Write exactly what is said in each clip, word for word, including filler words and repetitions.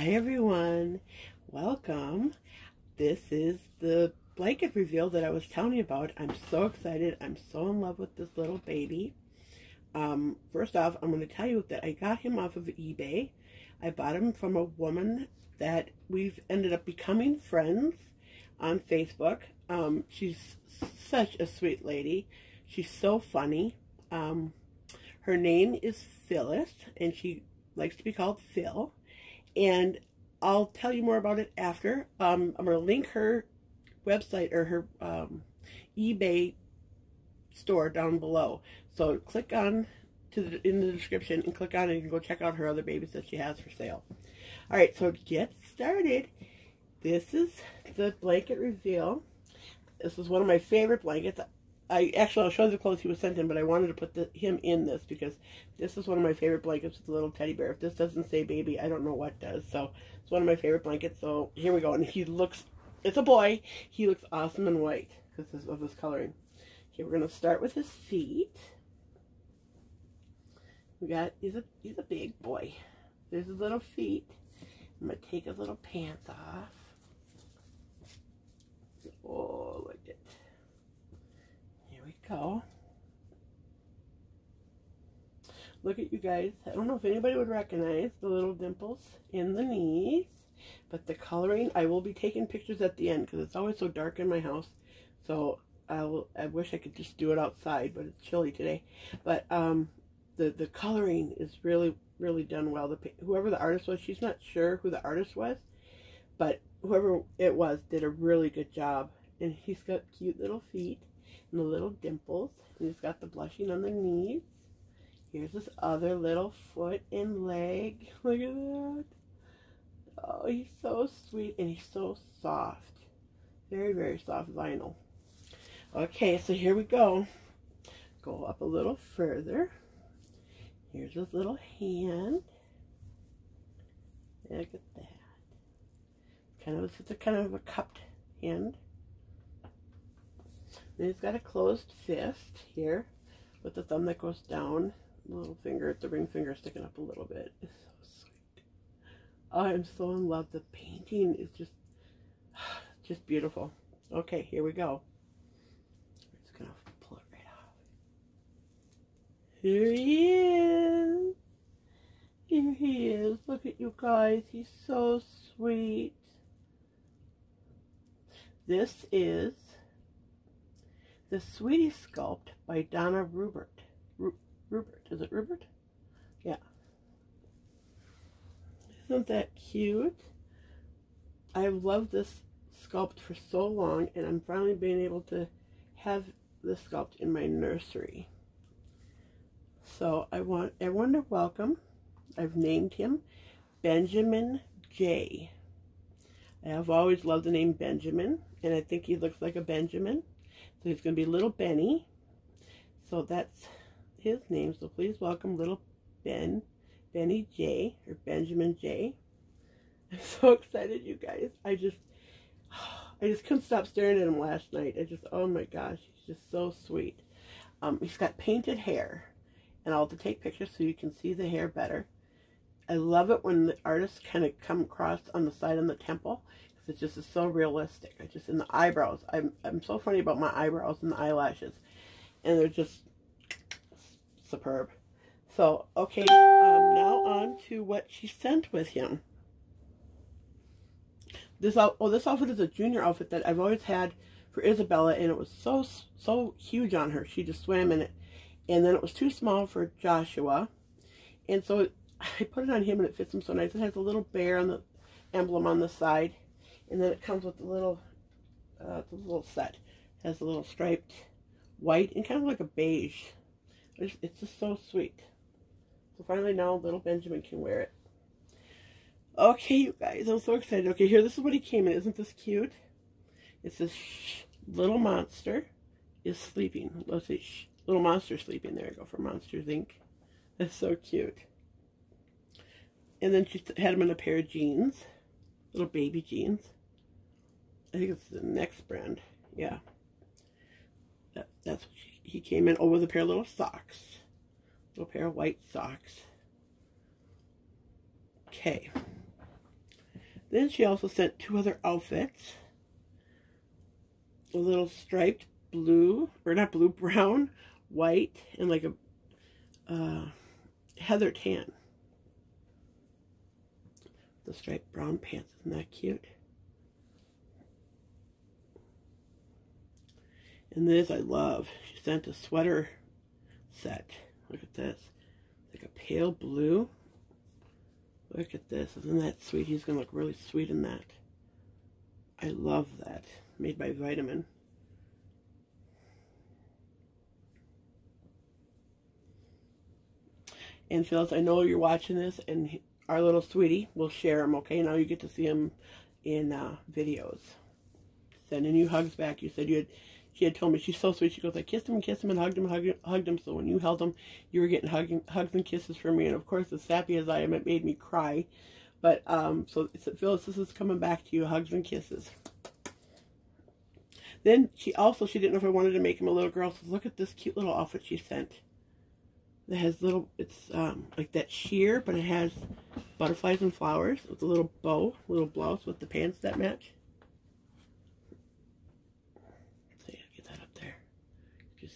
Hi everyone, welcome. This is the blanket reveal that I was telling you about. I'm so excited. I'm so in love with this little baby. Um, first off, I'm going to tell you that I got him off of eBay. I bought him from a woman that we've ended up becoming friends on Facebook. Um, she's such a sweet lady. She's so funny. Um, her name is Phyllis, and she likes to be called Phil. And I'll tell you more about it after. Um, I'm going to link her website or her um, eBay store down below. So click on to the, in the description and click on it. You can go check out her other babies that she has for sale. All right, so get started. This is the blanket reveal. This is one of my favorite blankets. I actually, I'll show you the clothes he was sent in, but I wanted to put the, him in this because this is one of my favorite blankets with the little teddy bear. If this doesn't say baby, I don't know what does. So it's one of my favorite blankets. So here we go. And he looks, it's a boy. He looks awesome in white because of this coloring. Okay, we're going to start with his feet. We got, he's a, he's a big boy. There's his little feet. I'm going to take his little pants off. Oh, look at it. Go. Look at you guys. I don't know if anybody would recognize the little dimples in the knees, but the coloring, I will be taking pictures at the end because it's always so dark in my house, so I will, I wish I could just do it outside, but it's chilly today. But um, the, the coloring is really, really done well. The whoever the artist was, she's not sure who the artist was, but whoever it was did a really good job. And he's got cute little feet and the little dimples, and he's got the blushing on the knees. Here's this other little foot and leg. Look at that. Oh, he's so sweet, and he's so soft. Very, very soft vinyl. Okay, so here we go. Go up a little further. Here's his little hand. Look at that. Kind of, it's a kind of a cupped hand. And he's got a closed fist here with the thumb that goes down, the little finger, the ring finger sticking up a little bit. It's so sweet. Oh, I'm so in love. The painting is just, just beautiful. Okay, here we go. I'm just going to pull it right off. Here he is. Here he is. Look at you guys. He's so sweet. This is The Sweetie Sculpt by Donna Rubert. Ru Rubert, is it Rubert? Yeah. Isn't that cute? I've loved this sculpt for so long, and I'm finally being able to have this sculpt in my nursery. So I want everyone to welcome. I've named him Benjamin J. I have always loved the name Benjamin, and I think he looks like a Benjamin. So he's going to be Little Benny. So that's his name. So please welcome Little Ben, Benny J, or Benjamin J. I'm so excited, you guys. I just, I just couldn't stop staring at him last night. I just, oh my gosh, he's just so sweet. Um, he's got painted hair. And I'll have to take pictures so you can see the hair better. I love it when the artists kind of come across on the side on the temple. It just is so realistic. I just, in the eyebrows, I'm, I'm so funny about my eyebrows and the eyelashes, and they're just superb. So, okay, um, now on to what she sent with him. This, oh, this outfit is a junior outfit that I've always had for Isabella, and it was so, so huge on her. She just swam in it, and then it was too small for Joshua, and so it, I put it on him, and it fits him so nice. It has a little bear on the emblem on the side. And then it comes with the little, uh, the little set. It has a little striped white and kind of like a beige. It's, it's just so sweet. So finally now little Benjamin can wear it. Okay, you guys, I'm so excited. Okay, here, this is what he came in. Isn't this cute? It says, shh, little monster is sleeping. Let's see, shh, little monster sleeping. There we go, for Monsters, Incorporated. That's so cute. And then she had him in a pair of jeans. Little baby jeans. I think it's the next brand. Yeah. That, that's what she, he came in. Oh, with a pair of little socks. Little pair of white socks. Okay. Then she also sent two other outfits. A little striped blue, or not blue, brown, white, and like a uh, heather tan. The striped brown pants, isn't that cute? And this I love. She sent a sweater set. Look at this. Like a pale blue. Look at this. Isn't that sweet? He's going to look really sweet in that. I love that. Made by Vitamin. And Phyllis, I know you're watching this, and our little sweetie will share them, okay? Now you get to see them in uh, videos. Sending you hugs back. You said you had... She had told me, she's so sweet, she goes, I kissed him and kissed him and hugged him and hugged him, so when you held him, you were getting hugging, hugs and kisses from me, and of course, as sappy as I am, it made me cry, but, um, so, so Phyllis, this is coming back to you, hugs and kisses. Then, she also, she didn't know if I wanted to make him a little girl, so look at this cute little outfit she sent. That has little, it's, um, like that sheer, but it has butterflies and flowers, with a little bow, little blouse with the pants that match.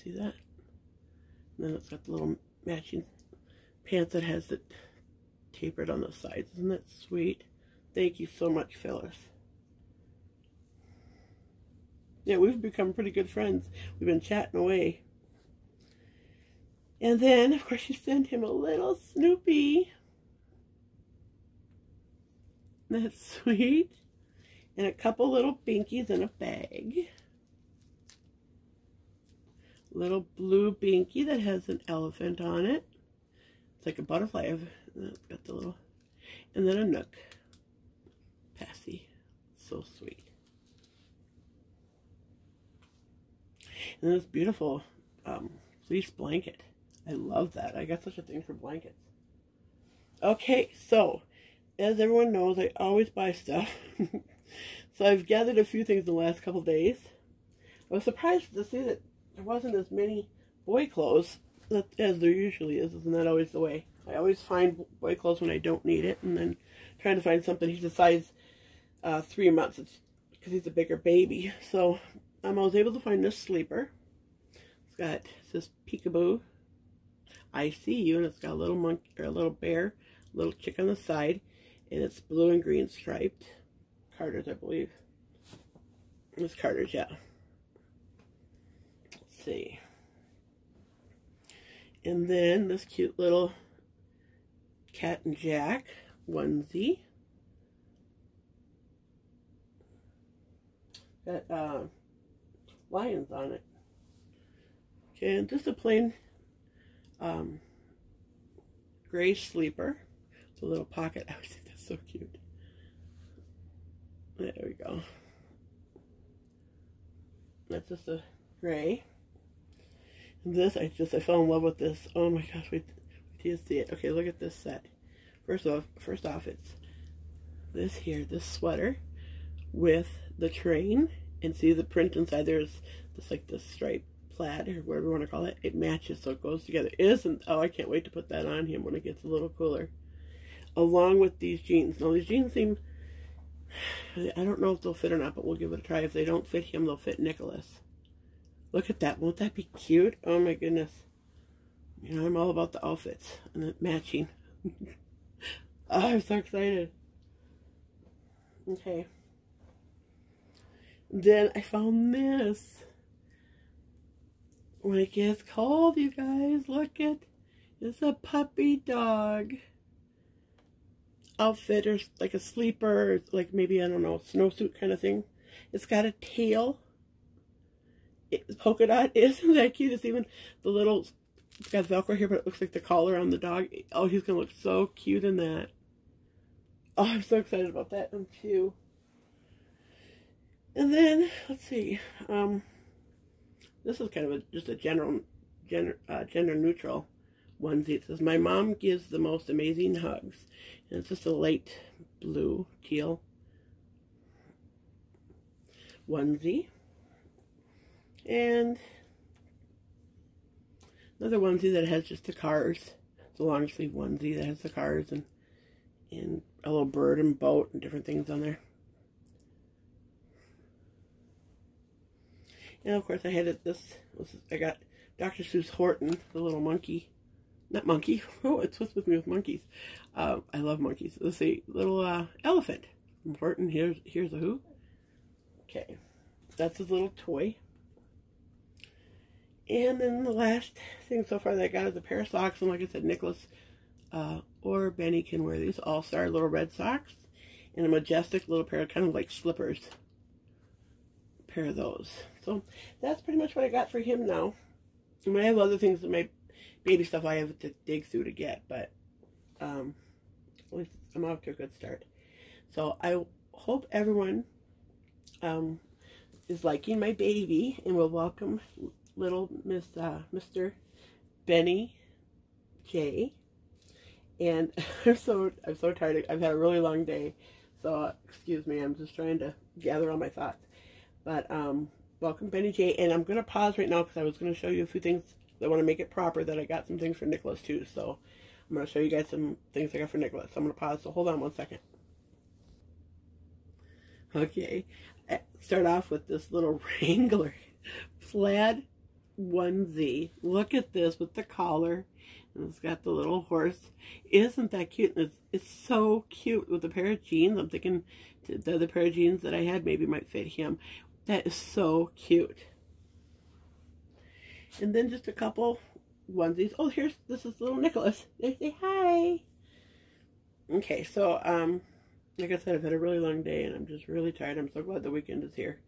See that? And then it's got the little matching pants that has it tapered on the sides. Isn't that sweet? Thank you so much, Phyllis. Yeah, we've become pretty good friends. We've been chatting away. And then, of course, you sent him a little Snoopy. That's sweet. And a couple little binkies in a bag. Little blue binky that has an elephant on it. It's like a butterfly. And it's got the little, and then a Nook passy. So sweet. And then this beautiful um, fleece blanket. I love that. I got such a thing for blankets. Okay, so as everyone knows, I always buy stuff. So I've gathered a few things in the last couple days. I was surprised to see that there wasn't as many boy clothes as there usually is. Isn't that always the way? I always find boy clothes when I don't need it, and then trying to find something. He's a size uh, three months because he's a bigger baby. So um, I was able to find this sleeper. It's got, it says Peekaboo, I see you, and it's got a little monkey or a little bear, a little chick on the side, and it's blue and green striped. Carter's, I believe. It's Carter's, yeah. See. And then this cute little Cat and Jack onesie. Got uh, lions on it. Okay, and just a plain um, gray sleeper. It's a little pocket. I always think that's so cute. There we go. That's just a gray. This, I just, I fell in love with this. Oh my gosh, wait, wait till you see it. Okay, look at this set. First off, first off, it's this here, this sweater with the train. And see the print inside there is just like this striped plaid or whatever you want to call it. It matches, so it goes together. Isn't, oh, I can't wait to put that on him when it gets a little cooler. Along with these jeans. Now, these jeans seem, I don't know if they'll fit or not, but we'll give it a try. If they don't fit him, they'll fit Nicholas. Look at that. Won't that be cute? Oh my goodness. You know, I'm all about the outfits and the matching. Oh, I'm so excited. Okay. Then I found this. When it gets cold, you guys, look at it. It's a puppy dog outfit, or like a sleeper, like maybe, I don't know, snowsuit kind of thing. It's got a tail. It's polka dot. Isn't that cute? It's even the little, it's got Velcro here, but it looks like the collar on the dog. Oh, he's going to look so cute in that. Oh, I'm so excited about that one too. And then, let's see. Um, this is kind of a, just a general, gender, uh, gender neutral onesie. It says, my mom gives the most amazing hugs. And it's just a light blue teal onesie. And another onesie that has just the cars. It's a long sleeve onesie that has the cars and and a little bird and boat and different things on there. And of course I had it, this, this I got Doctor Seuss Horton, the little monkey. Not monkey. Oh, it's what's with me with monkeys. Uh, I love monkeys. Let's see. Little uh, elephant. From Horton, here's, here's a who. Okay. That's his little toy. And then the last thing so far that I got is a pair of socks. And like I said, Nicholas uh, or Benny can wear these. All-Star little red socks. And a majestic little pair of kind of like slippers. A pair of those. So that's pretty much what I got for him now. And I have other things that my baby stuff I have to dig through to get, but um, at least I'm off to a good start. So I hope everyone um, is liking my baby and will welcome little Miss uh, Mister Benny J. And I'm so I'm so tired. I've had a really long day, so excuse me. I'm just trying to gather all my thoughts. But um, welcome Benny J. And I'm gonna pause right now because I was gonna show you a few things. I want to make it proper that I got some things for Nicholas too, so I'm going to show you guys some things I got for Nicholas. So I'm going to pause, so hold on one second. Okay, I start off with this little Wrangler plaid onesie. Look at this with the collar, and it's got the little horse. Isn't that cute? It's, it's so cute with a pair of jeans. I'm thinking the other pair of jeans that I had maybe might fit him. That is so cute. And then just a couple onesies. Oh, here's, this is little Nicholas. They say hi. Okay, so, um, like I said, I've had a really long day and I'm just really tired. I'm so glad the weekend is here.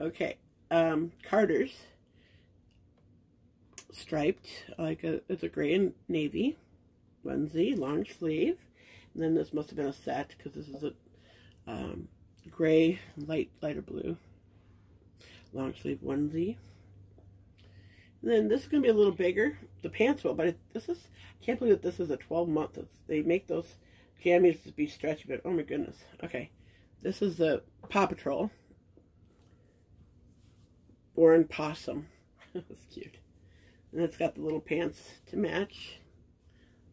Okay, um, Carter's. Striped, like a, it's a gray and navy onesie, long sleeve. And then this must have been a set because this is a um, gray, light, lighter blue, long sleeve onesie. Then this is going to be a little bigger, the pants will, but it, this is, I can't believe that this is a twelve month, it's, they make those jammies to be stretchy, but oh my goodness, okay, this is the Paw Patrol, Warren Possum, that's cute, and it's got the little pants to match,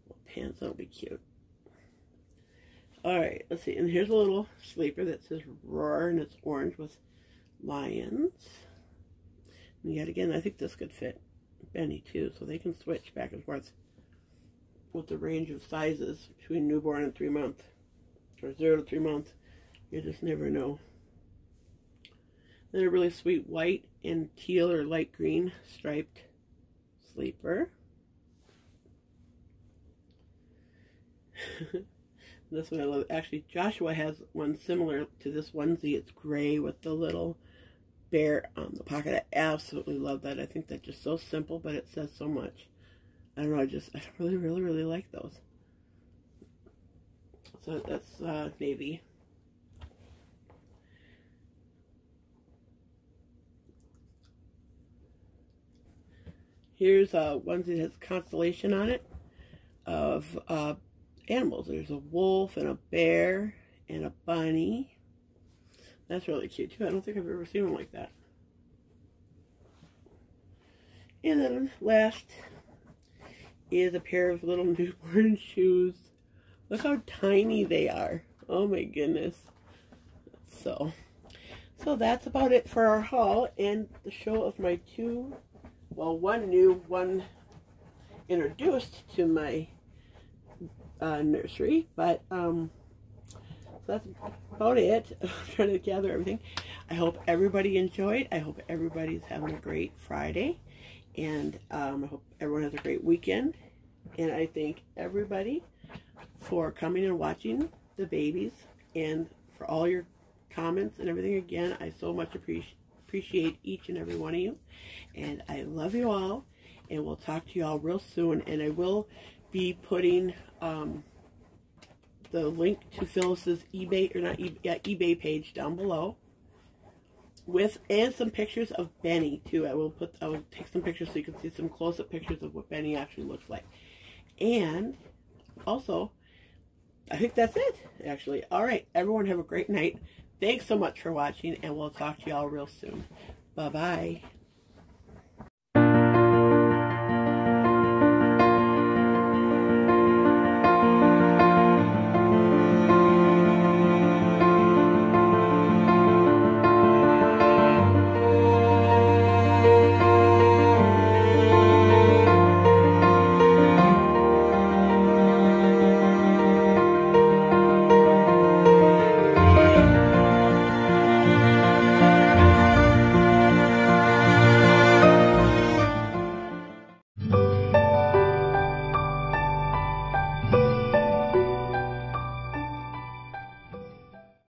little pants, that'll be cute. Alright, let's see, and here's a little sleeper that says Roar, and it's orange with lions. And yet again, I think this could fit Benny too, so they can switch back and forth with the range of sizes between newborn and three month, or zero to three months. You just never know. Then a really sweet white and teal or light green striped sleeper. This one I love. Actually, Joshua has one similar to this onesie. It's gray with the little bear on the pocket. I absolutely love that. I think that's just so simple, but it says so much. I don't know, I just, I really, really, really like those. So that's uh, navy. Here's a onesie that has a constellation on it of uh, animals. There's a wolf and a bear and a bunny. That's really cute too. I don't think I've ever seen one like that. And then last is a pair of little newborn shoes. Look how tiny they are. Oh my goodness. So, so that's about it for our haul and the show of my two, well, one new, one introduced to my uh, nursery, but um, so that's about it. I'm trying to gather everything. I hope everybody enjoyed. I hope everybody's having a great Friday. And um, I hope everyone has a great weekend. And I thank everybody for coming and watching the babies and for all your comments and everything. Again, I so much appreciate appreciate each and every one of you. And I love you all. And we'll talk to you all real soon. And I will be putting... Um, the link to Phyllis's eBay, or not eBay, yeah, eBay page down below, with, and some pictures of Benny too. I will put, I will take some pictures so you can see some close-up pictures of what Benny actually looks like. And also, I think that's it, actually. All right, everyone have a great night. Thanks so much for watching, and we'll talk to y'all real soon. Bye-bye.